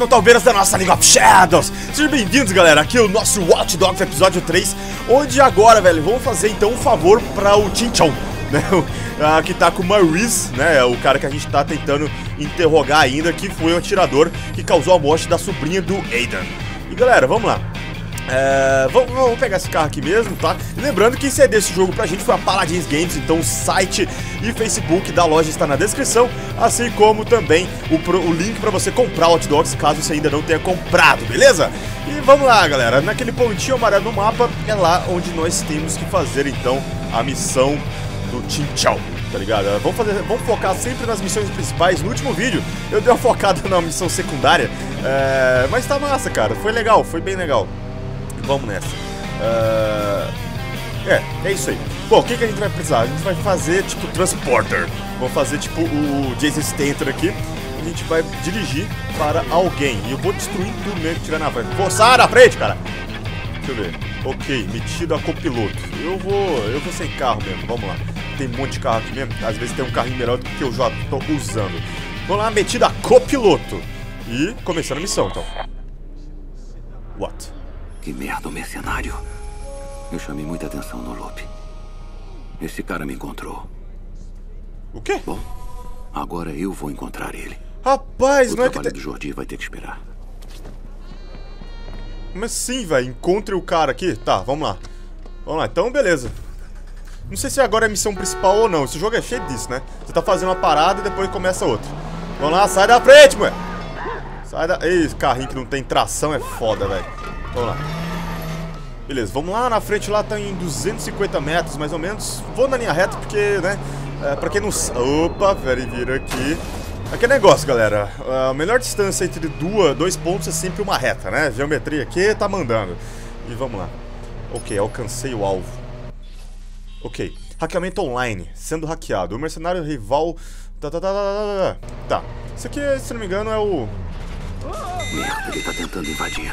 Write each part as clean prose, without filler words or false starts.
Motalbeiras da nossa League of Shadows. Sejam bem-vindos, galera, aqui é o nosso Watch Dogs episódio 3, onde agora, velho, vamos fazer então um favor para o Chinchon, né, que tá com o Maurice, né, o cara que a gente tá tentando interrogar ainda, que foi o atirador que causou a morte da sobrinha do Aiden. E galera, vamos lá. Vamos pegar esse carro aqui mesmo, tá? Lembrando que CD desse jogo pra gente foi a Paladins Games, então o site e Facebook da loja está na descrição, assim como também o link pra você comprar o Watch Dogs, caso você ainda não tenha comprado, beleza? E vamos lá, galera, naquele pontinho amarelo no mapa é lá onde nós temos que fazer então a missão do Tinchou, tá ligado? Vamos focar sempre nas missões principais. No último vídeo eu dei uma focada na missão secundária, mas tá massa, cara, foi legal, foi bem legal. Vamos nessa. É isso aí. Bom, o que, que a gente vai precisar? A gente vai fazer tipo transporter. Vamos fazer tipo o Jason Statham aqui. A gente vai dirigir para alguém. E eu vou destruir tudo mesmo que tiver na frente. Forçar na frente, cara! Deixa eu ver. Ok, metido a copiloto. Eu vou sem carro mesmo, vamos lá. Tem um monte de carro aqui mesmo. Às vezes tem um carrinho melhor do que eu já tô usando. Vamos lá, metido a copiloto. E começando a missão, então. What? Que merda, o mercenário. Eu chamei muita atenção no loop. Esse cara me encontrou. O quê? Bom, agora eu vou encontrar ele. Rapaz, o não é que... O trabalho do Jordi vai ter que esperar. Mas sim, velho. Encontre o cara aqui. Tá, vamos lá. Vamos lá, então, beleza. Não sei se agora é a missão principal ou não. Esse jogo é cheio disso, né? Você tá fazendo uma parada e depois começa outra. Vamos lá, sai da frente, moleque. Sai da... Ei, esse carrinho que não tem tração é foda, velho. Vamos lá. Beleza, vamos lá na frente, lá tá em 250 metros, mais ou menos. Vou na linha reta porque, né, pra quem não sabe... Opa, peraí, vira aqui. Aqui é negócio, galera. A melhor distância entre dois pontos é sempre uma reta, né? Geometria aqui tá mandando. E vamos lá. Ok, alcancei o alvo. Ok. Hackeamento online, sendo hackeado. O mercenário rival... Tá. Isso aqui, se não me engano, é o... Merda, ele tá tentando invadir.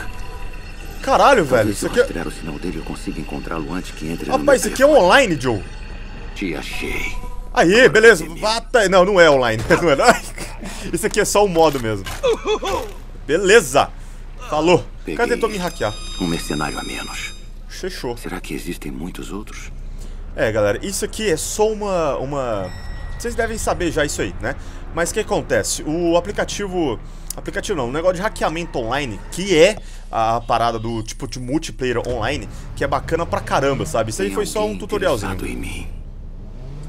Caralho, velho, isso aqui é... Talvez eu rastrear o sinal dele, eu consiga encontrá-lo antes que entre... Rapaz, isso aqui é online, Joe. Te achei. Aí, beleza. Bata... Não, não é online. Não é, não. Isso aqui é só o modo mesmo. Beleza. Falou. O cara tentou me hackear. Um mercenário a menos. Fechou. Será que existem muitos outros? É, galera, isso aqui é só uma... Vocês devem saber já isso aí, né? Mas o que acontece? O aplicativo... Aplicativo não, um negócio de hackeamento online, que é a parada do tipo de multiplayer online, que é bacana pra caramba, sabe? Isso aí foi só um tutorialzinho. Em mim.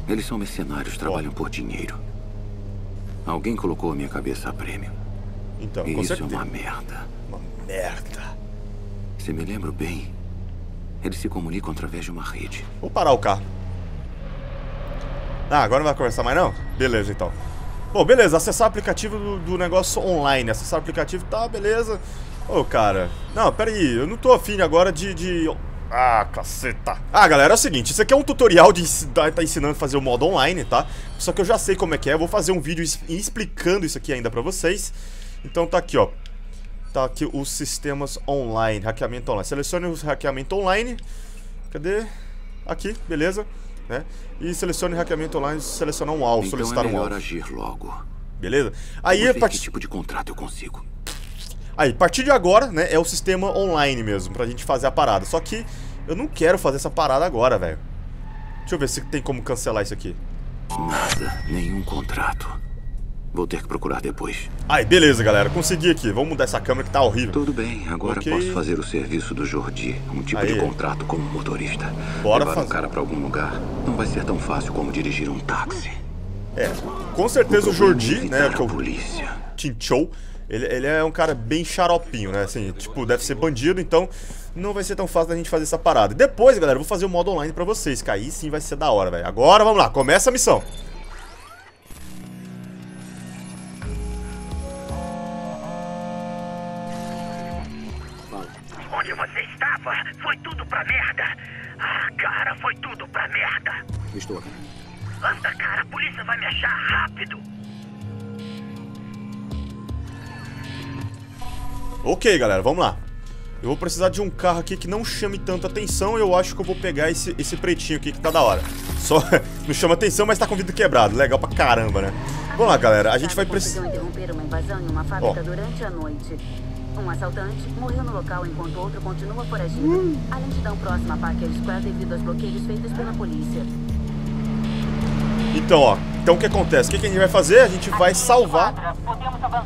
Eles são mercenários, trabalham por dinheiro. Alguém colocou a minha cabeça a prêmio. Então, e isso é uma merda. Uma merda. Se me lembro bem, eles se comunicam através de uma rede. Vou parar o carro. Ah, agora não vai conversar mais não? Beleza, então. Bom, beleza, acessar o aplicativo do negócio online, acessar o aplicativo, tá, beleza. Ô, cara, não, peraí, eu não tô afim agora de... Ah, caceta. Ah, galera, é o seguinte, isso aqui é um tutorial de tá ensinando a fazer o modo online, tá? Só que eu já sei como é que é, eu vou fazer um vídeo explicando isso aqui ainda pra vocês. Então tá aqui, ó. Tá aqui os sistemas online, hackeamento online. Selecione o hackeamento online. Cadê? Aqui, beleza. Né? E selecione hackeamento online, selecionar um alvo, então solicitar é um alvo. Agir logo. Beleza? Aí a partir... Que tipo de contrato eu consigo? Aí, a partir de agora, né, é o sistema online mesmo, pra gente fazer a parada. Só que eu não quero fazer essa parada agora, velho. Deixa eu ver se tem como cancelar isso aqui. Nada, nenhum contrato. Vou ter que procurar depois. Aí, beleza, galera, consegui aqui. Vamos mudar essa câmera que tá horrível. Tudo bem, agora okay. Posso fazer o serviço do Jordi. Um tipo aí. De contrato como motorista. Bora levar fazer. Um cara pra algum lugar não vai ser tão fácil como dirigir um táxi. É, com certeza o Jordi, né, que é o Tinchou, ele é um cara bem xaropinho, né, assim, tipo, deve ser bandido, então não vai ser tão fácil da gente fazer essa parada. Depois, galera, eu vou fazer o modo online pra vocês, que aí sim vai ser da hora, velho. Agora, vamos lá, começa a missão. Foi tudo pra merda. Ah, cara, foi tudo pra merda. Estou aqui. Anda, cara, a polícia vai me achar rápido. Ok, galera, vamos lá. Eu vou precisar de um carro aqui que não chame tanta atenção. Eu acho que eu vou pegar esse pretinho aqui que tá da hora. Só não chama atenção, mas tá com vidro quebrado. Legal pra caramba, né? Vamos lá, galera. A gente vai precisar interromper uma invasão em uma fábrica durante a noite. Um assaltante morreu no local enquanto outro continua foragido. A lentidão próxima a Parker Square devido aos bloqueios feitos pela polícia. Então, ó. Então o que acontece? O que a gente vai fazer? A gente vai salvar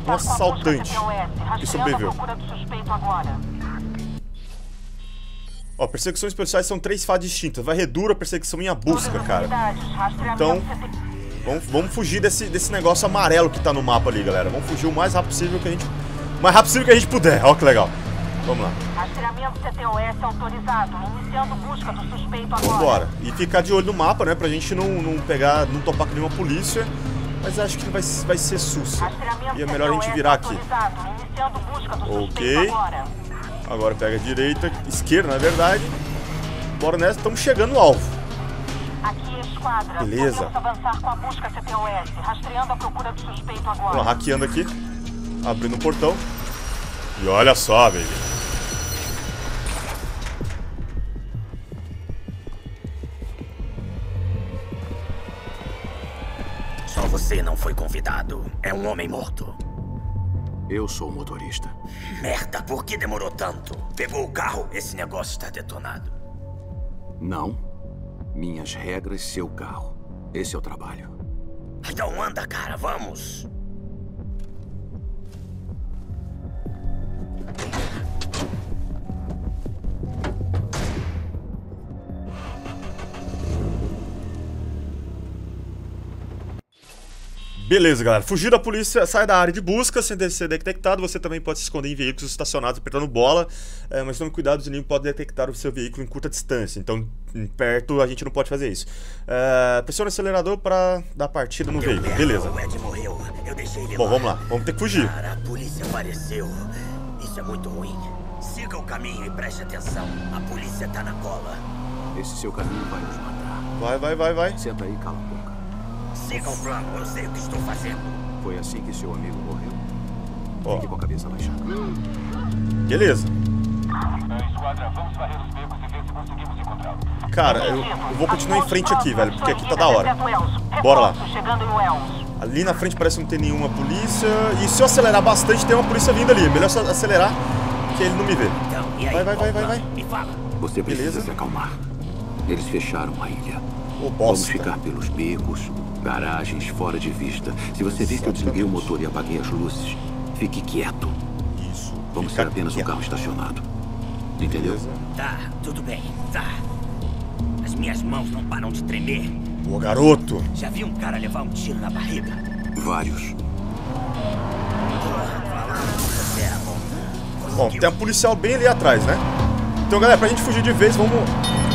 um assaltante que sobreviveu. Ó, perseguições policiais são 3 fases distintas. Vai redura, perseguição e a busca, cara. Então, vamos fugir desse negócio amarelo que tá no mapa ali, galera. Vamos fugir o mais rápido possível que a gente... mais rápido possível que a gente puder. Ó que legal. Vamos lá. Rastreamento CTOS autorizado. Iniciando busca do suspeito agora. Vambora. E ficar de olho no mapa, né? Pra gente não pegar, não topar com nenhuma polícia. Mas acho que vai ser susto. E é melhor a gente virar aqui. Ok. Agora pega a direita, esquerda, na verdade. Bora nessa, estamos chegando no alvo. Aqui, esquadra. Beleza. Avançar com a busca CTOS, rastreando a procura do suspeito agora. Vamos lá, hackeando aqui. Abrindo o portão. E olha só, baby. Só você não foi convidado. É um homem morto. Eu sou o motorista. Merda, por que demorou tanto? Pegou o carro, esse negócio está detonado. Não. Minhas regras, seu carro. Esse é o trabalho. Então anda, cara, vamos. Beleza, galera. Fugir da polícia, sai da área de busca sem ser detectado. Você também pode se esconder em veículos estacionados apertando bola. Mas tome cuidado, os inimigos podem detectar o seu veículo em curta distância. Então, perto, a gente não pode fazer isso. Pressiona o acelerador pra dar partida no veículo. Beleza. Bom, vamos lá. Vamos ter que fugir. Cara, a polícia apareceu. Isso é muito ruim. Siga o caminho e preste atenção. A polícia tá na cola. Esse seu caminho vai nos matar. Vai. Senta aí, cala a boca. Siga o plano, eu sei o que estou fazendo. Foi assim que seu amigo morreu. Fique com a cabeça baixada. Beleza. Esquadra, vamos varrer os becos e ver se conseguimos encontrá-lo. Cara, eu vou continuar em frente aqui, velho, porque aqui tá da hora. Bora lá. Ali na frente parece que não tem nenhuma polícia. E se eu acelerar bastante, tem uma polícia vindo ali. Melhor acelerar, que ele não me vê. Vai. Você precisa se acalmar. Eles fecharam a ilha. Vamos ficar pelos becos, garagens fora de vista. Se você ver que eu desliguei o motor e apaguei as luzes, fique quieto. Isso. Vamos ser apenas um carro estacionado. Entendeu? Beleza. Tá, tudo bem, tá. As minhas mãos não param de tremer. Ô, garoto! Já vi um cara levar um tiro na barriga? Vários. Bom, tem um policial bem ali atrás, né? Então, galera, pra gente fugir de vez, vamos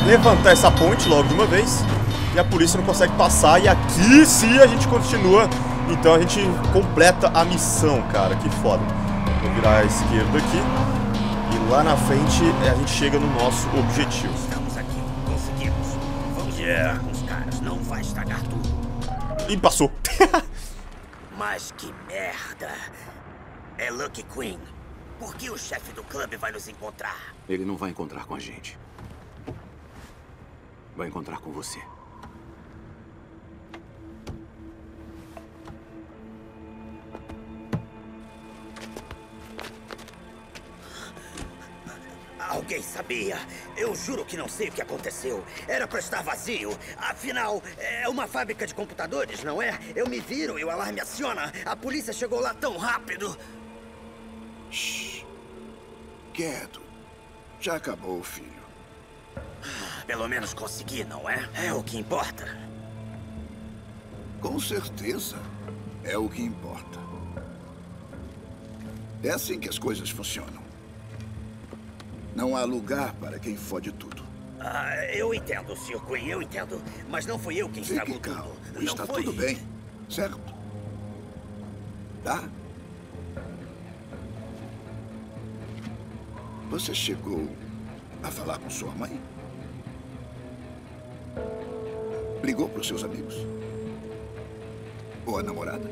levantar essa ponte logo de uma vez. E a polícia não consegue passar. E aqui sim a gente continua. Então a gente completa a missão, cara. Que foda. Vou virar à esquerda aqui. E lá na frente a gente chega no nosso objetivo. Estamos aqui, conseguimos. Vamos entrar com os caras, não vai estragar tudo. E passou. Mas que merda. É Lucky Queen. Por que o chefe do clube vai nos encontrar? Ele não vai encontrar com a gente. Vai encontrar com você. Alguém sabia? Eu juro que não sei o que aconteceu. Era pra estar vazio. Afinal, é uma fábrica de computadores, não é? Eu me viro e o alarme aciona. A polícia chegou lá tão rápido. Shhh. Quieto. Já acabou, filho. Pelo menos consegui, não é? É o que importa. Com certeza. É o que importa. É assim que as coisas funcionam. Não há lugar para quem fode tudo. Ah, eu entendo, Sr. Queen, eu entendo. Mas não fui eu quem estragou tudo. Não está foi... tudo bem, certo? Tá? Você chegou a falar com sua mãe? Ligou para os seus amigos? Ou a namorada?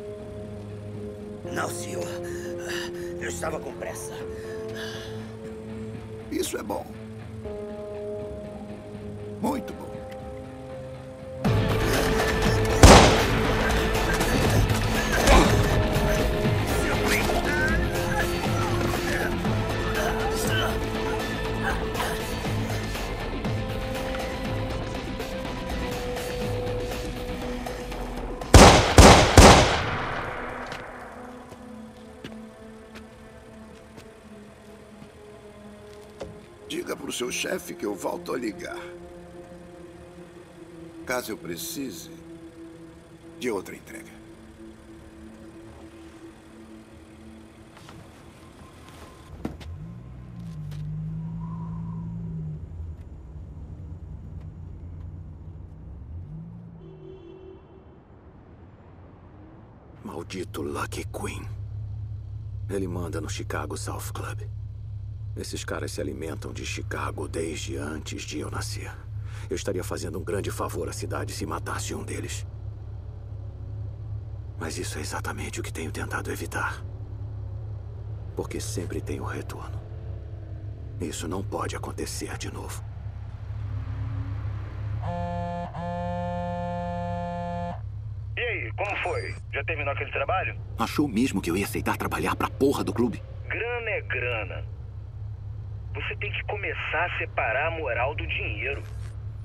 Não, senhor. Eu estava com pressa. Isso é bom. Muito bom. Diga pro seu chefe que eu volto a ligar. Caso eu precise de outra entrega. Maldito Lucky Queen. Ele manda no Chicago South Club. Esses caras se alimentam de Chicago desde antes de eu nascer. Eu estaria fazendo um grande favor à cidade se matasse um deles. Mas isso é exatamente o que tenho tentado evitar. Porque sempre tem um retorno. Isso não pode acontecer de novo. E aí, como foi? Já terminou aquele trabalho? Achou mesmo que eu ia aceitar trabalhar pra porra do clube? Grana é grana. Você tem que começar a separar a moral do dinheiro.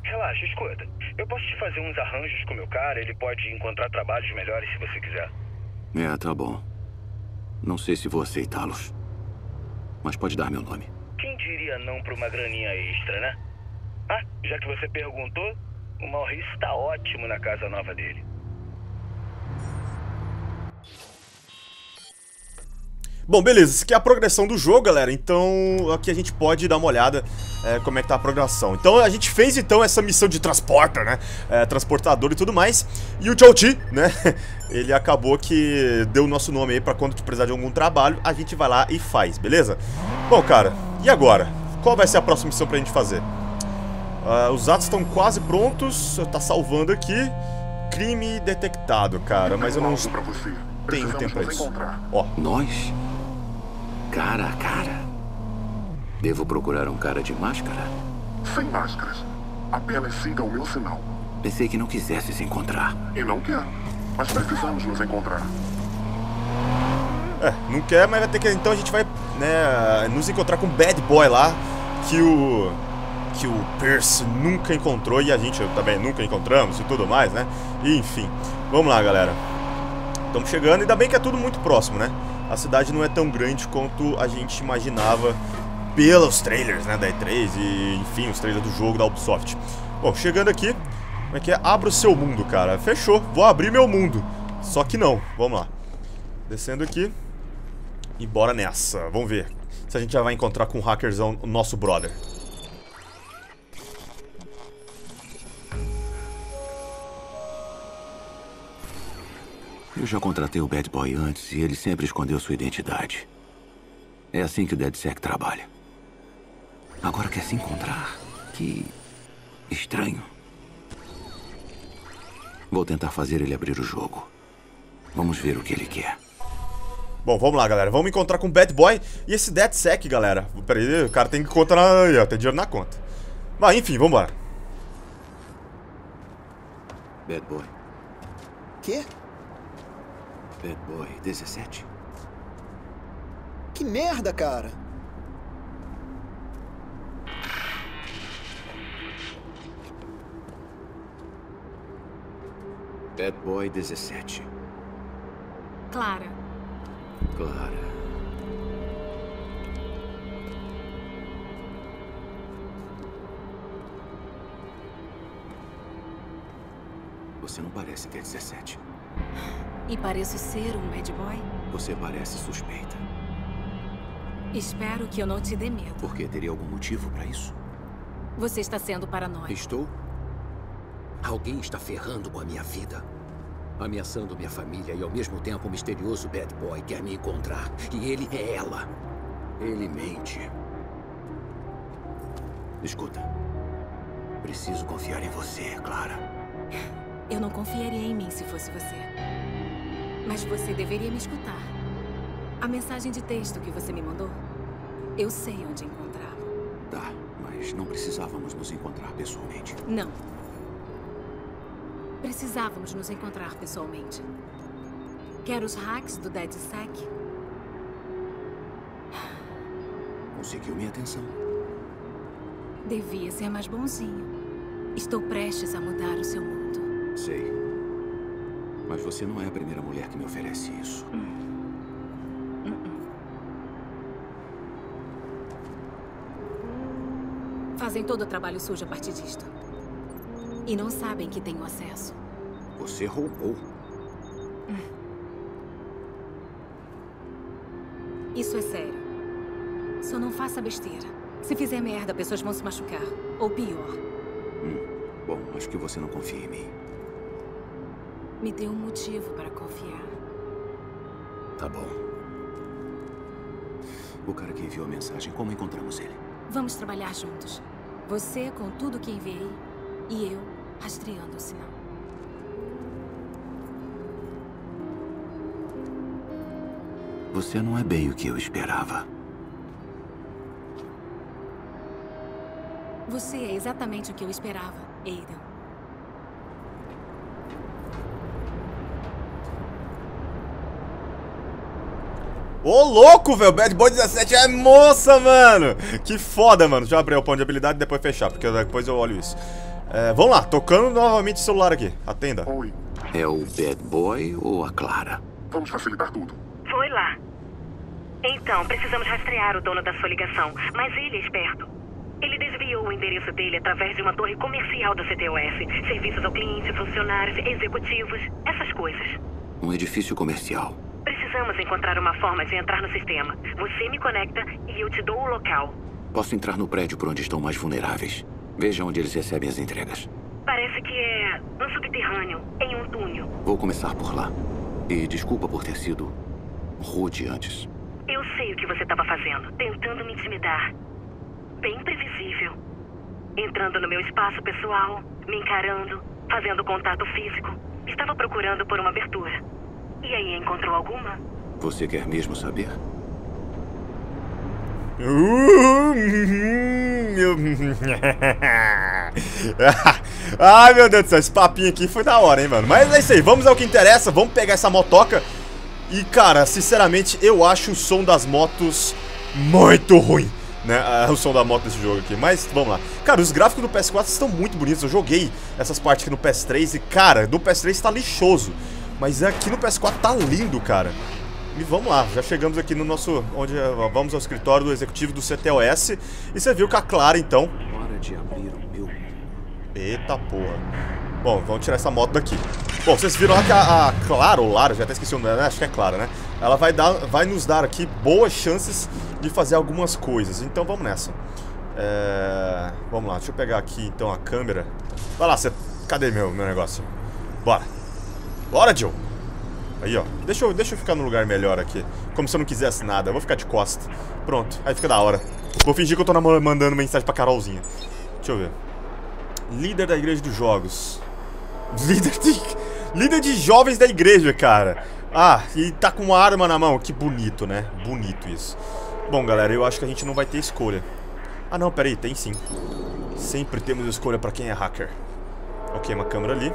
Relaxa, escuta. Eu posso te fazer uns arranjos com meu cara, ele pode encontrar trabalhos melhores se você quiser. É, tá bom. Não sei se vou aceitá-los, mas pode dar meu nome. Quem diria não pra uma graninha extra, né? Ah, já que você perguntou, o Maurice tá ótimo na casa nova dele. Bom, beleza, isso aqui é a progressão do jogo, galera. Então aqui a gente pode dar uma olhada como é que tá a progressão. Então a gente fez então essa missão de transporter, né, transportador e tudo mais. E o Chouchi, né, ele acabou que deu o nosso nome aí pra quando precisar de algum trabalho, a gente vai lá e faz, beleza? Bom, cara, e agora? Qual vai ser a próxima missão pra gente fazer? Os atos estão quase prontos. Tá salvando aqui. Crime detectado, cara, mas eu não tenho tempo pra isso. Ó, nós? Cara a cara. Devo procurar um cara de máscara? Sem máscaras. Apenas siga o meu sinal. Pensei que não quisesse se encontrar. E não quer. Mas precisamos nos encontrar. É, não quer, mas vai ter que... Então a gente vai, né, nos encontrar com o Bad Boy lá, que o Pierce nunca encontrou e a gente também nunca encontramos e tudo mais, né? E, enfim, vamos lá, galera. Estamos chegando, ainda bem que é tudo muito próximo, né? A cidade não é tão grande quanto a gente imaginava pelos trailers, né, da E3 e, enfim, os trailers do jogo da Ubisoft. Bom, chegando aqui, como é que é? Abra o seu mundo, cara. Fechou, vou abrir meu mundo. Só que não, vamos lá. Descendo aqui e bora nessa. Vamos ver se a gente já vai encontrar com o hackerzão, o nosso brother. Eu já contratei o Bad Boy antes e ele sempre escondeu sua identidade. É assim que o DedSec trabalha. Agora quer se encontrar. Que... estranho. Vou tentar fazer ele abrir o jogo. Vamos ver o que ele quer. Bom, vamos lá, galera. Vamos encontrar com o Bad Boy e esse DedSec, galera. Peraí, o cara tem conta na... tem dinheiro na conta. Mas, enfim, vambora. Bad Boy. Quê? BadBoy17. Que merda, cara! BadBoy17. Clara. Clara. Você não parece ter 17. E pareço ser um bad boy? Você parece suspeita. Espero que eu não te dê medo. Por que? Teria algum motivo pra isso? Você está sendo paranoico. Estou? Alguém está ferrando com a minha vida. Ameaçando minha família e ao mesmo tempo o misterioso bad boy quer me encontrar. E ele é ela. Ele mente. Escuta. Preciso confiar em você, Clara. Eu não confiaria em mim se fosse você. Mas você deveria me escutar. A mensagem de texto que você me mandou, eu sei onde encontrá-lo. Tá, mas não precisávamos nos encontrar pessoalmente. Não. Precisávamos nos encontrar pessoalmente. Quer os hacks do DedSec? Conseguiu minha atenção. Devia ser mais bonzinho. Estou prestes a mudar o seu mundo. Sei. Mas você não é a primeira mulher que me oferece isso. fazem todo o trabalho sujo a partir disto. E não sabem que tenho acesso. Você roubou. Isso é sério. Só não faça besteira. Se fizer merda, pessoas vão se machucar. Ou pior. Bom, acho que você não confia em mim. Me dê um motivo para confiar. Tá bom. O cara que enviou a mensagem, como encontramos ele? Vamos trabalhar juntos. Você com tudo que enviei e eu rastreando o sinal. Você não é bem o que eu esperava. Você é exatamente o que eu esperava, Aiden. Ô, louco, velho, BadBoy17 é moça, mano. Que foda, mano. Deixa eu abrir o pão de habilidade e depois fechar, porque depois eu olho isso. É, vamos lá, tocando novamente o celular aqui. Atenda. Oi. É o Bad Boy ou a Clara? Vamos facilitar tudo. Foi lá. Então, precisamos rastrear o dono da sua ligação, mas ele é esperto. Ele desviou o endereço dele através de uma torre comercial da CTOS. Serviços ao cliente, funcionários, executivos, essas coisas. Um edifício comercial. Precisamos encontrar uma forma de entrar no sistema. Você me conecta e eu te dou o local. Posso entrar no prédio por onde estão mais vulneráveis. Veja onde eles recebem as entregas. Parece que é um subterrâneo, em um túnel. Vou começar por lá. E desculpa por ter sido rude antes. Eu sei o que você estava fazendo, tentando me intimidar. Bem previsível. Entrando no meu espaço pessoal, me encarando, fazendo contato físico. Estava procurando por uma abertura. E aí, encontrou alguma? Você quer mesmo saber? Ai, meu Deus do céu, esse papinho aqui foi da hora, hein, mano. Mas é isso aí, vamos ao que interessa, vamos pegar essa motoca. E, cara, sinceramente, eu acho o som das motos muito ruim, né, o som da moto desse jogo aqui. Mas, vamos lá. Cara, os gráficos do PS4 estão muito bonitos. Eu joguei essas partes aqui no PS3 e, cara, no PS3 está lixoso. Mas aqui no PS4 tá lindo, cara. E vamos lá, já chegamos aqui no nosso... onde vamos ao escritório do executivo do CTOS. E você viu que a Clara, então... Hora de abrir o meu... Eita porra. Bom, vamos tirar essa moto daqui. Bom, vocês viram lá que a Clara, ou Lara, já até esqueci o nome, acho que é Clara, né? Ela vai nos dar aqui boas chances de fazer algumas coisas. Então vamos nessa. Vamos lá, deixa eu pegar aqui, então, a câmera. Vai lá, você... Cadê meu negócio? Bora. Bora, Joe! Aí, ó. Deixa eu ficar num lugar melhor aqui. Como se eu não quisesse nada. Eu vou ficar de costa. Pronto. Aí fica da hora. Vou fingir que eu tô mandando mensagem pra Carolzinha. Deixa eu ver. Líder da igreja dos jogos. Líder de jovens da igreja, cara. Ah, e tá com uma arma na mão. Que bonito, né? Bonito isso. Bom, galera, eu acho que a gente não vai ter escolha. Ah, não, peraí. Tem sim. Sempre temos escolha pra quem é hacker. Ok, uma câmera ali.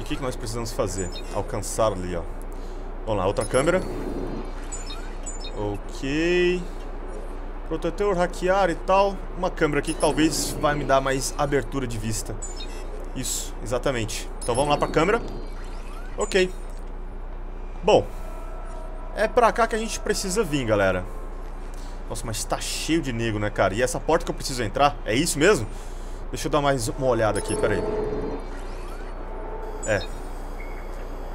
O que nós precisamos fazer? Alcançar ali, ó. Vamos lá, outra câmera. Ok. Protetor, hackear e tal. Uma câmera aqui que talvez vai me dar mais abertura de vista. Isso, exatamente. Então vamos lá pra câmera. Ok. Bom, é pra cá que a gente precisa vir, galera. Nossa, mas tá cheio de nego, né, cara? E essa porta que eu preciso entrar? É isso mesmo? Deixa eu dar mais uma olhada aqui, peraí. É,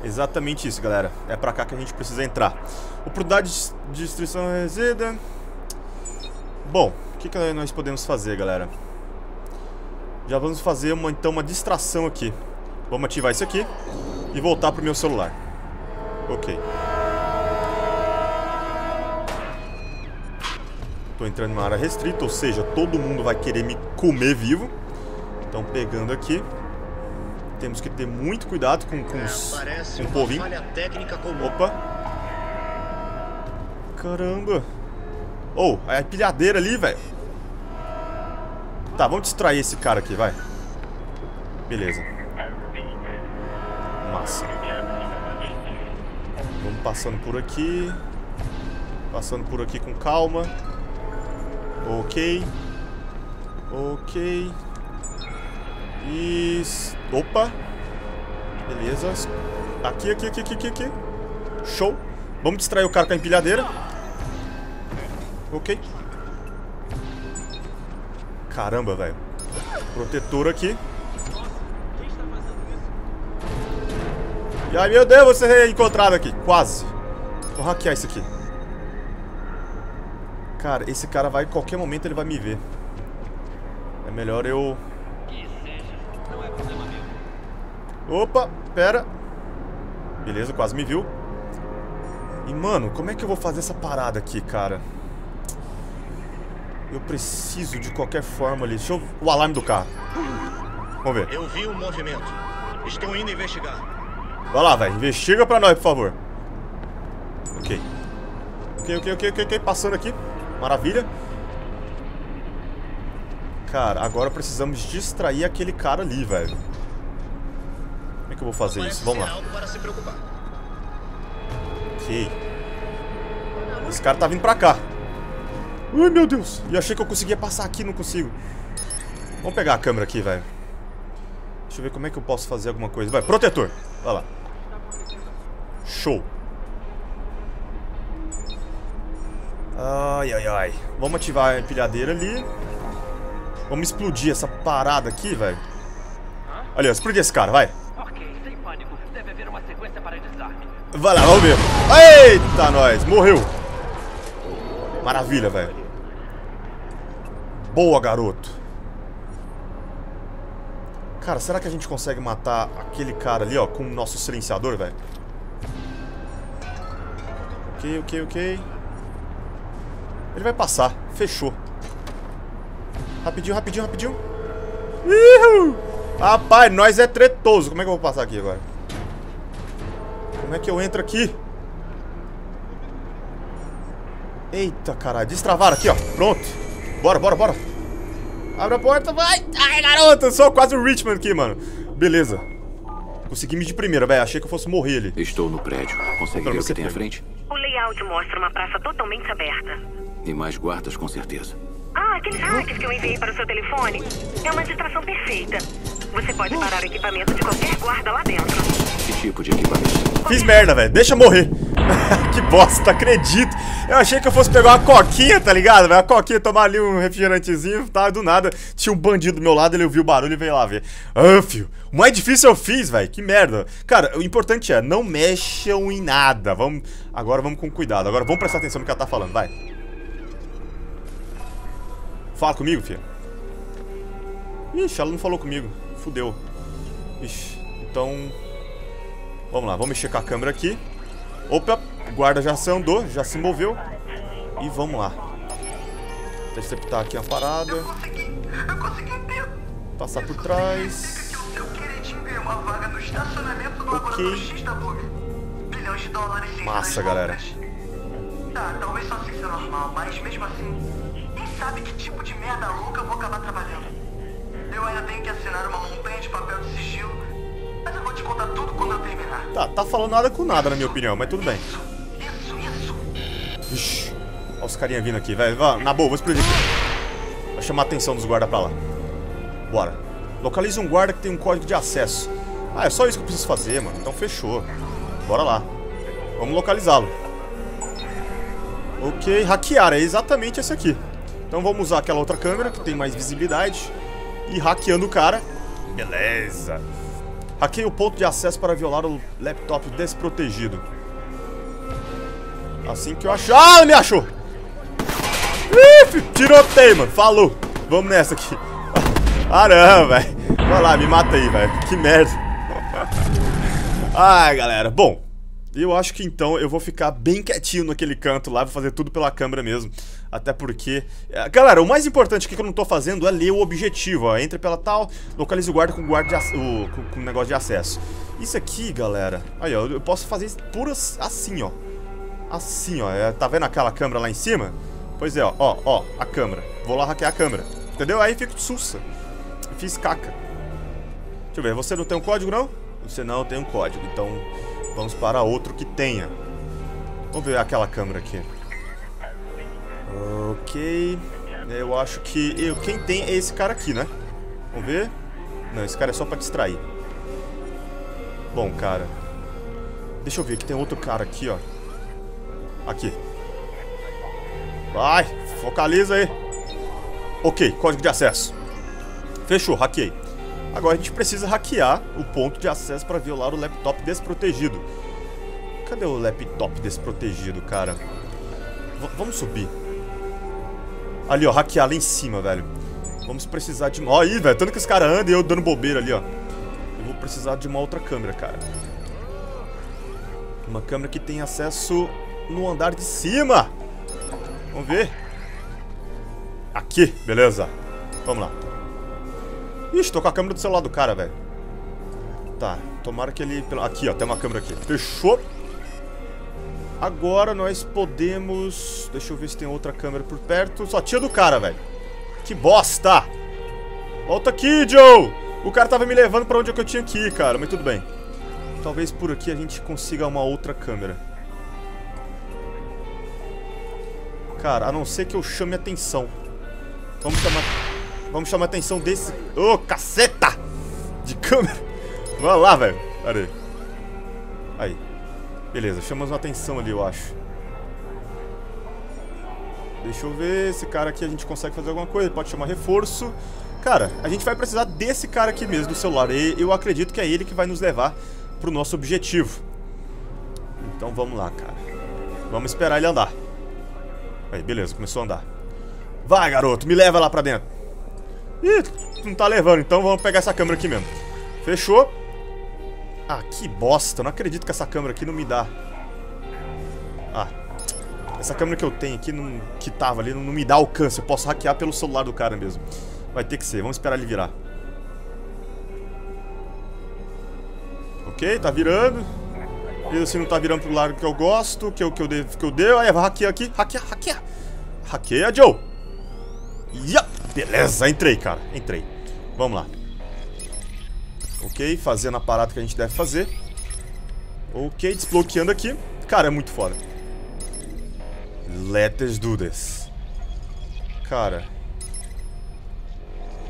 exatamente isso, galera. É pra cá que a gente precisa entrar. Oportunidade de destruição resida. Bom, o que nós podemos fazer, galera? Já vamos fazer uma distração aqui. Vamos ativar isso aqui e voltar pro meu celular. Ok. Tô entrando em uma área restrita, ou seja, todo mundo vai querer me comer vivo. Então pegando aqui. Temos que ter muito cuidado com o povinho. Opa. Caramba. Oh, é a pilhadeira ali, velho. Tá, vamos distrair esse cara aqui, vai. Beleza. Massa. Vamos passando por aqui. Passando por aqui com calma. Ok. Ok. E... opa. Beleza. Aqui. Show. Vamos distrair o cara com a empilhadeira. Ok. Caramba, velho. Protetor aqui. E aí, meu Deus, vou ser encontrado aqui. Quase. Vou hackear isso aqui. Cara, esse cara vai... Qualquer momento ele vai me ver. É melhor eu... Opa, pera. Beleza, quase me viu. E, mano, como é que eu vou fazer essa parada aqui, cara? Eu preciso, de qualquer forma, ali. Deixa eu... O alarme do carro. Vamos ver. Eu vi um movimento. Estão indo investigar. Vai lá, velho. Investiga pra nós, por favor. Ok. Ok. Passando aqui. Maravilha. Cara, agora precisamos distrair aquele cara ali, velho. Como é que eu vou fazer isso? Vamos lá. Ok. Esse cara tá vindo pra cá. Ai, meu Deus. Eu achei que eu conseguia passar aqui, não consigo. Vamos pegar a câmera aqui, velho. Deixa eu ver como é que eu posso fazer alguma coisa. Vai, protetor. Vai lá. Show. Ai, ai, ai. Vamos ativar a empilhadeira ali. Vamos explodir essa parada aqui, velho. Olha, explodir esse cara, vai. Ok, sem pânico. Deve haver uma sequência para desarme. Vai lá, vamos ver. Eita, nós. Morreu. Maravilha, velho. Boa, garoto. Cara, será que a gente consegue matar aquele cara ali, ó, com o nosso silenciador, velho? Ok. Ele vai passar. Fechou. Rapidinho. Uhul. Rapaz, nós é tretoso. Como é que eu vou passar aqui agora? Como é que eu entro aqui? Eita, caralho. Destravaram aqui, ó. Pronto. Bora. Abre a porta, vai. Ai, garota. Sou quase o Richman aqui, mano. Beleza. Consegui me de primeira, velho. Achei que eu fosse morrer ali. Estou no prédio. Consegue ver o que tem à frente? O layout mostra uma praça totalmente aberta. E mais guardas, com certeza. Ah, aqueles hacks que eu enviei para o seu telefone. É uma distração perfeita. Você pode parar o equipamento de qualquer guarda lá dentro. Que tipo de equipamento? Fiz merda, velho. Deixa eu morrer. Que bosta, acredito. Eu achei que eu fosse pegar uma coquinha, tá ligado? Uma coquinha, tomar ali um refrigerantezinho, tá? Do nada, tinha um bandido do meu lado, ele ouviu o barulho e veio lá ver. Ah, filho, o mais difícil eu fiz, velho. Que merda. Cara, o importante é, não mexam em nada. Vamos... Agora vamos com cuidado. Agora vamos prestar atenção no que ela tá falando, vai. Fala comigo, filho. Ixi, ela não falou comigo. Fudeu. Ixi, então... Vamos lá, vamos mexer com a câmera aqui. Opa, o guarda já se andou, já se moveu. E vamos lá. Interceptar aqui a parada. Passar por trás. Ok. Massa, galera. Talvez só seja normal, mas mesmo assim... Sabe que tipo de merda louca eu vou acabar trabalhando? Eu ainda tenho que assinar uma montanha de papel de sigilo, mas eu vou te contar tudo quando eu terminar. Tá falando nada com nada, na minha opinião, mas tudo bem. Ixi, olha os carinha vindo aqui, velho. Na boa, vou explodir aqui. Vai chamar a atenção dos guardas pra lá. Bora. Localize um guarda que tem um código de acesso. Ah, é só isso que eu preciso fazer, mano. Então fechou. Bora lá. Vamos localizá-lo. Ok, hackear. É exatamente esse aqui. Então vamos usar aquela outra câmera, que tem mais visibilidade. E hackeando o cara. Beleza. Hackei o ponto de acesso para violar o laptop desprotegido. Assim que eu acho... Ah, me achou! Ih, tirotei, mano. Falou. Vamos nessa aqui. Ah, não, velho. Vai lá, me mata aí, velho. Que merda. Ai, galera. Bom. Eu acho que então eu vou ficar bem quietinho naquele canto lá, vou fazer tudo pela câmera mesmo. Até porque... Galera, o mais importante aqui que eu não tô fazendo é ler o objetivo, ó. Entra pela tal, localize o guarda com o negócio de acesso. Isso aqui, galera... Aí, ó, eu posso fazer pura assim, ó. Assim, ó. Tá vendo aquela câmera lá em cima? Pois é, ó. Ó, a câmera. Vou lá hackear a câmera. Entendeu? Aí fico sussa. Fiz caca. Deixa eu ver, você não tem um código, não? Você não tem um código, então... Vamos para outro que tenha. Vamos ver aquela câmera aqui. Ok. Eu acho que... Quem tem é esse cara aqui, né? Vamos ver. Não, esse cara é só para distrair. Bom, cara. Deixa eu ver, que tem outro cara aqui, ó. Aqui. Vai, focaliza aí. Ok, código de acesso. Fechou, hackei. Agora a gente precisa hackear o ponto de acesso para violar o laptop desprotegido. Cadê o laptop desprotegido, cara? Vamos subir. Ali, ó, hackear lá em cima, velho. Vamos precisar de... Ó, aí, velho, tanto que os caras andam e eu dando bobeira ali, ó. Eu vou precisar de uma outra câmera, cara. Uma câmera que tem acesso no andar de cima. Vamos ver. Aqui, beleza. Vamos lá. Ixi, tô com a câmera do celular do cara, velho. Tá, tomara que ele... Aqui, ó, tem uma câmera aqui. Fechou. Agora nós podemos... Deixa eu ver se tem outra câmera por perto. Só tinha do cara, velho. Que bosta! Volta aqui, Joe! O cara tava me levando pra onde é que eu tinha que ir, cara. Mas tudo bem. Talvez por aqui a gente consiga uma outra câmera. Cara, a não ser que eu chame a atenção. Vamos chamar a atenção desse... Ô, oh, caceta! De câmera. Vai lá, velho. Pera aí. Aí. Beleza, chamamos uma atenção ali, eu acho. Deixa eu ver. Esse cara aqui a gente consegue fazer alguma coisa. Ele pode chamar reforço. Cara, a gente vai precisar desse cara aqui mesmo, do celular. E eu acredito que é ele que vai nos levar pro nosso objetivo. Então vamos lá, cara. Vamos esperar ele andar. Aí, beleza, começou a andar. Vai, garoto, me leva lá pra dentro. Ih, não tá levando, então vamos pegar essa câmera aqui mesmo. Fechou. Ah, que bosta, não acredito que essa câmera aqui não me dá. Ah, essa câmera que eu tenho aqui, não, que tava ali, não me dá alcance. Eu posso hackear pelo celular do cara mesmo. Vai ter que ser, vamos esperar ele virar. Ok, tá virando. E se não tá virando pro lado que eu gosto, que eu devo. Aí, vai hackear aqui, hackear. Hackeia, Joe. Yep, beleza, entrei, cara, entrei. Vamos lá. Ok, fazendo a parada que a gente deve fazer. Ok, desbloqueando aqui. Cara, é muito foda. Let us do this. Cara,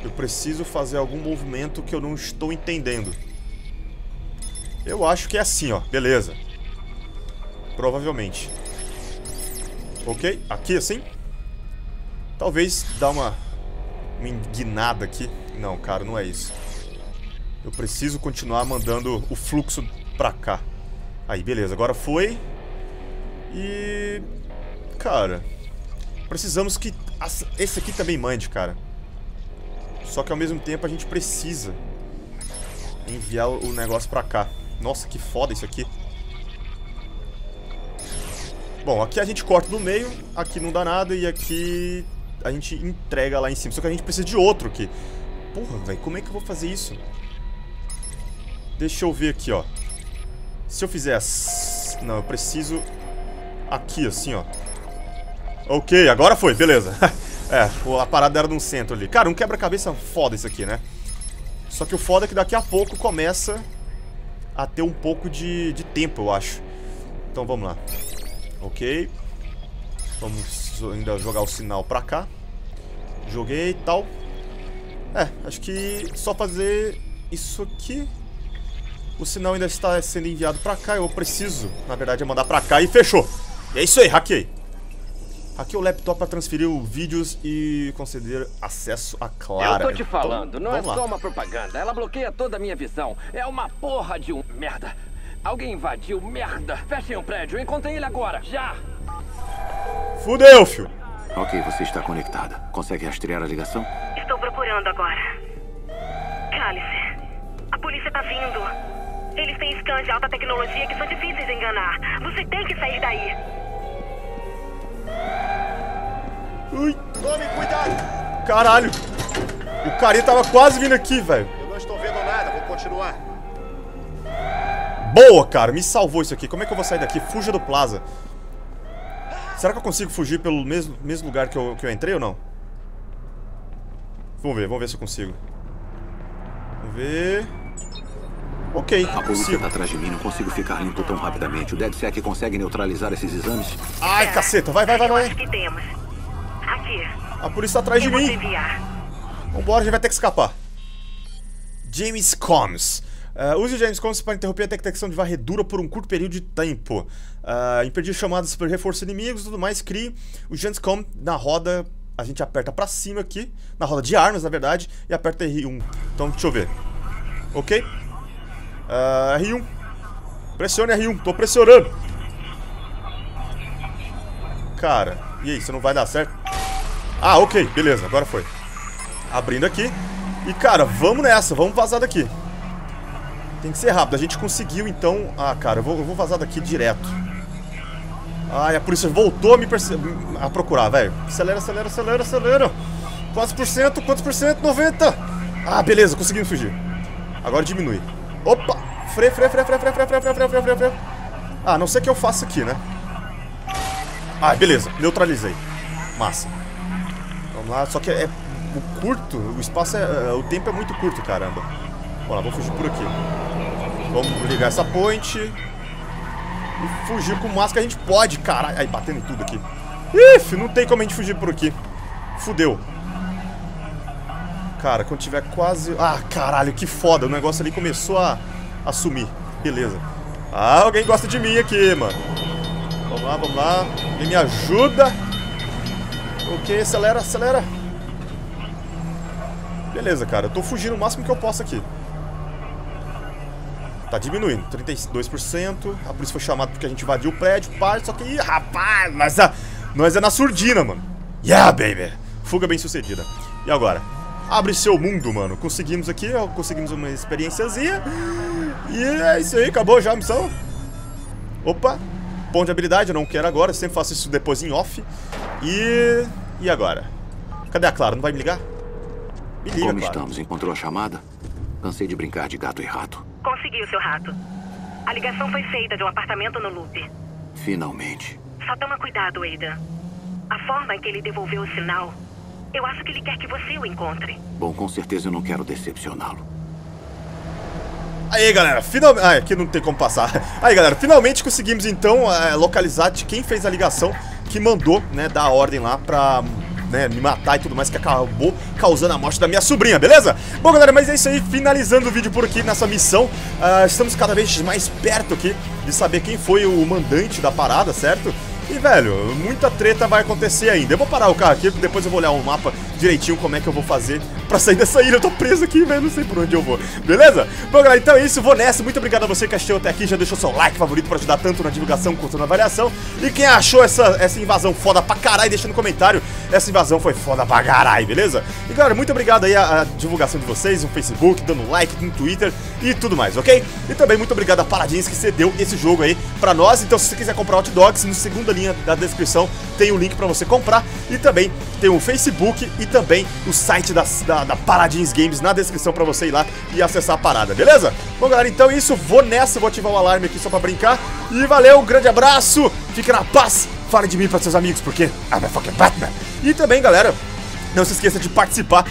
eu preciso fazer algum movimento que eu não estou entendendo. Eu acho que é assim, ó. Beleza. Provavelmente. Ok, aqui assim. Talvez dá uma guinada aqui. Não, cara, não é isso. Eu preciso continuar mandando o fluxo pra cá. Aí, beleza. Agora foi. E... Cara, precisamos que esse aqui também mande, cara. Só que ao mesmo tempo a gente precisa enviar o negócio pra cá. Nossa, que foda isso aqui. Bom, aqui a gente corta do meio. Aqui não dá nada. E aqui a gente entrega lá em cima. Só que a gente precisa de outro aqui. Porra, velho, como é que eu vou fazer isso? Deixa eu ver aqui, ó. Se eu fizer... Não, eu preciso... Aqui, assim, ó. Ok, agora foi, beleza. É, a parada era no centro ali. Cara, um quebra-cabeça foda isso aqui, né? Só que o foda é que daqui a pouco começa a ter um pouco de tempo, eu acho. Então vamos lá. Ok. Vamos ainda jogar o sinal pra cá. Joguei e tal. É, acho que só fazer isso aqui. O sinal ainda está sendo enviado pra cá. Eu preciso, na verdade, é mandar pra cá e fechou. E é isso aí, hackei. Hackei o laptop pra transferir vídeos e conceder acesso a Clara. Eu tô te falando, não é só uma propaganda. Ela bloqueia toda a minha visão. É uma porra de um... Merda. Alguém invadiu, merda. Fechem um prédio, encontrem ele agora, já. Fudeu, fio. Ok, você está conectada. Consegue rastrear a ligação? Estou procurando agora. Cálice. A polícia tá vindo. Eles têm scans de alta tecnologia que são difíceis de enganar. Você tem que sair daí. Ui. Tome cuidado. Caralho. O carinha tava quase vindo aqui, velho. Eu não estou vendo nada. Vou continuar. Boa, cara. Me salvou isso aqui. Como é que eu vou sair daqui? Fuja do plaza. Será que eu consigo fugir pelo mesmo lugar que eu entrei ou não? Vamos ver se eu consigo. Vamos ver... Ok, a polícia tá atrás de mim, não consigo ficar limpo tão rapidamente. O DedSec consegue neutralizar esses exames? Ai, caceta, vai. Aqui. A polícia tá atrás de mim. Vambora, a gente vai ter que escapar. James Combs. Use o James Combs para interromper a detecção de varredura por um curto período de tempo. Impedir chamadas por reforço inimigos e tudo mais. Crie o Janscom na roda a gente aperta pra cima aqui, na roda de armas, na verdade, e aperta R1. Então, deixa eu ver. Ok. R1. Pressione R1. Tô pressionando. Cara, e aí? Isso não vai dar certo? Ah, ok. Beleza, agora foi. Abrindo aqui. E, cara, vamos nessa. Vamos vazar daqui. Tem que ser rápido. A gente conseguiu, então... Ah, cara, eu vou vazar daqui direto. Ai, a polícia voltou a me procurar, velho. Acelera, acelera, acelera, acelera. Quantos por cento? 90. Ah, beleza. Conseguimos fugir. Agora diminui. Opa. Freio, freio, freio, freio, freio, freio, freio, freio, freio, freio, freio. Ah, a não ser que eu faça aqui, né? Ah, beleza. Neutralizei. Massa. Vamos lá. Só que é curto. O espaço é... O tempo é muito curto, caramba. Vamos lá. Vou fugir por aqui. Vamos ligar essa ponte. E fugir com o máximo que a gente pode, caralho. Aí, batendo tudo aqui. Ih, não tem como a gente fugir por aqui. Fudeu. Cara, quando tiver quase... Ah, caralho, que foda. O negócio ali começou a sumir. Beleza. Ah, alguém gosta de mim aqui, mano. Vamos lá, vamos lá. Alguém me ajuda. Ok, acelera, acelera. Beleza, cara. Eu tô fugindo o máximo que eu posso aqui. Tá diminuindo, 32%. A polícia foi chamada porque a gente invadiu o prédio. Só que, ih, rapaz, nós é na surdina, mano. Yeah, baby. Fuga bem sucedida. E agora? Abre seu mundo, mano. Conseguimos aqui, ó, conseguimos uma experiênciazinha. E é isso aí, acabou já a missão. Opa, ponto de habilidade, eu não quero agora. Eu sempre faço isso depois em off. E agora? Cadê a Clara? Não vai me ligar? Me liga, Clara. Como estamos? Encontrou a chamada? Cansei de brincar de gato e rato. Consegui o seu rato. A ligação foi feita de um apartamento no loop. Finalmente. Só toma cuidado, Aiden. A forma em que ele devolveu o sinal, eu acho que ele quer que você o encontre. Bom, com certeza eu não quero decepcioná-lo. Aí, galera, finalmente... Ah, aqui não tem como passar. Aí, galera, finalmente conseguimos, então, localizar de quem fez a ligação, que mandou, né, dar a ordem lá pra... Né, me matar e tudo mais, que acabou causando a morte da minha sobrinha, beleza? Bom, galera, mas é isso aí, finalizando o vídeo por aqui nessa missão. Estamos cada vez mais perto aqui de saber quem foi o mandante da parada, certo? E, velho, muita treta vai acontecer ainda. Eu vou parar o carro aqui, depois eu vou olhar o mapa direitinho como é que eu vou fazer pra sair dessa ilha. Eu tô preso aqui, velho, não sei por onde eu vou. Beleza? Bom, galera, então é isso, vou nessa. Muito obrigado a você que assistiu até aqui, já deixou seu like favorito pra ajudar tanto na divulgação quanto na avaliação. E quem achou essa invasão foda pra caralho, deixa no comentário. Essa invasão foi foda pra caralho, beleza? E, galera, muito obrigado aí a divulgação de vocês no Facebook, dando like no Twitter e tudo mais, ok? E também muito obrigado a Paladins que cedeu esse jogo aí pra nós. Então, se você quiser comprar Watch Dogs, no segundo da descrição tem o link pra você comprar. E também tem o Facebook e também o site da Paladins Games na descrição pra você ir lá e acessar a parada, beleza? Bom, galera, então é isso, vou nessa, vou ativar o alarme aqui só pra brincar. E valeu, um grande abraço, fique na paz, fale de mim pra seus amigos, porque I'm a fucking Batman. E também, galera, não se esqueça de participar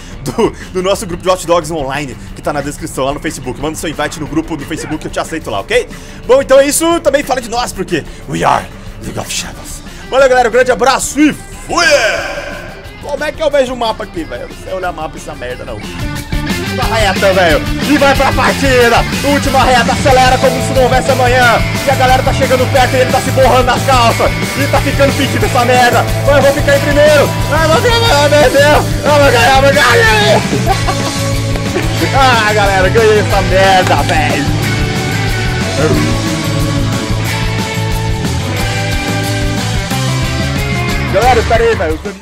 do nosso grupo de Watch Dogs online, que tá na descrição lá no Facebook. Manda seu invite no grupo do Facebook, eu te aceito lá, ok? Bom, então é isso, também fala de nós, porque we are League of Shadows. Valeu, galera, um grande abraço e fui! Como é que eu vejo o mapa aqui, velho? Eu não sei olhar mapa essa merda, não. Última reta, velho. E vai pra partida. Última reta, acelera como se não houvesse amanhã. E a galera tá chegando perto e ele tá se borrando nas calças. E tá ficando pedido essa merda. Mas eu vou ficar em primeiro. Ai, meu Deus. Ah, meu ganhar, meu ganhar. Ah, galera, ganhei essa merda, velho. Galera, pera aí, velho.